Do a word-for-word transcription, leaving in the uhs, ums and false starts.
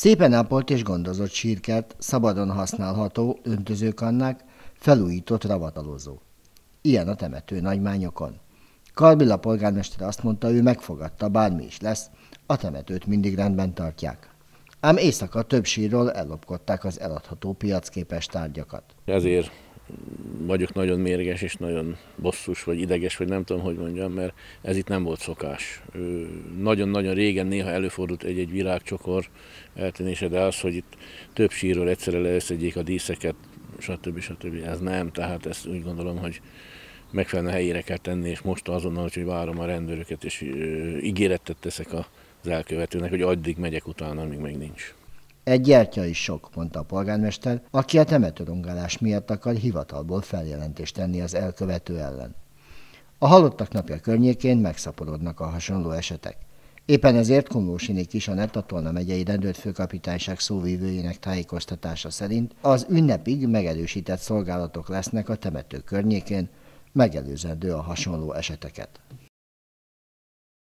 Szépen ápolt és gondozott sírkert, szabadon használható öntözőkannák, felújított ravatalozó. Ilyen a temető Nagymányokon. Karl Béla polgármester azt mondta, ő megfogadta, bármi is lesz, a temetőt mindig rendben tartják. Ám éjszaka több sírról ellopkodták az eladható piacképes tárgyakat. Ezért vagyok nagyon mérges és nagyon bosszus, vagy ideges, vagy nem tudom, hogy mondjam, mert ez itt nem volt szokás. Nagyon-nagyon régen néha előfordult egy-egy virágcsokor eltűnése, de az, hogy itt több sírról egyszerre leösszedjék a díszeket, stb. Stb. Ez nem, tehát ezt úgy gondolom, hogy megfelelően helyére kell tenni, és most azonnal, hogy várom a rendőröket, és ígéretet teszek az elkövetőnek, hogy addig megyek utána, amíg még nincs. Egy gyertya is sok, mondta a polgármester, aki a temetőrongálás miatt akar hivatalból feljelentést tenni az elkövető ellen. A halottak napja környékén megszaporodnak a hasonló esetek. Éppen ezért Komlósi Nikis, a Netatolna megyei rendőrfőkapitányság szóvívőjének tájékoztatása szerint az ünnepig megerősített szolgálatok lesznek a temető környékén, megelőzendő a hasonló eseteket.